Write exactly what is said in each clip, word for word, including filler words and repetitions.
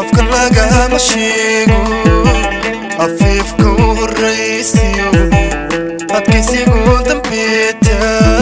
أفكر ما قام شيقو أفيفكو الرئيسيو أتكسيقو دمبيتا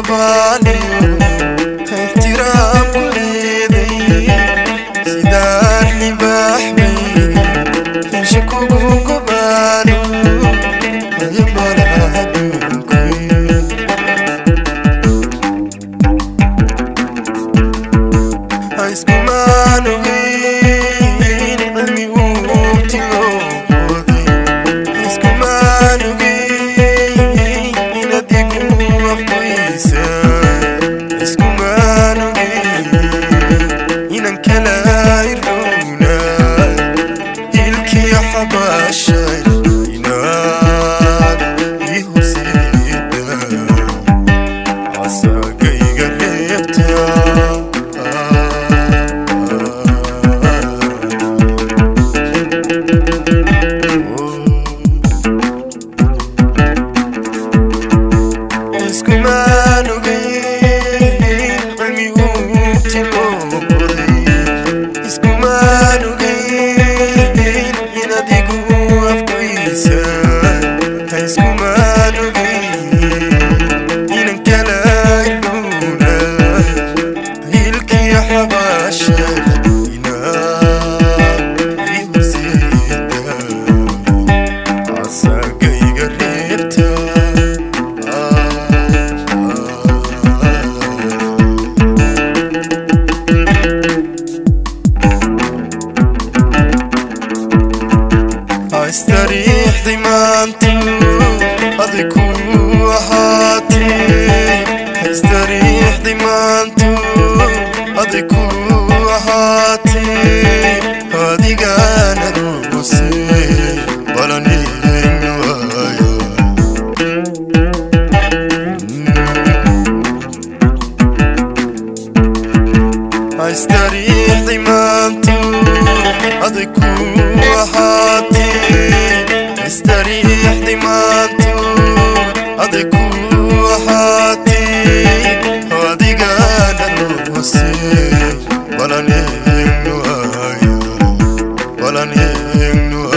بالي احترام كل يدي سداد لي بحمي يشكوك وقبالي يبقى العدو الكويس عايزكمان وغير علمي قوتي وقوتي عايزكمان وغير بلادي قوة كويسة عايزكمان وغير ينكلا يردونا يلكي يا حباشا إسكمان أغين علمي قوتي وقوتي إسكمان أغين ينادي قوة كويسة إسكمان أغين ينكلا يلونا يلكي يا حباشا استريح ضمانتي قضي وحاتي استريح ضمانتي قضي وحاتي هادي قانا بوسي بلاني نوايا استريح ضمانتي قضي وحاتي استريح ضمانتو قضي وحاتي هادي قانا نبوسي بلاني نوايا بلاني نوايا.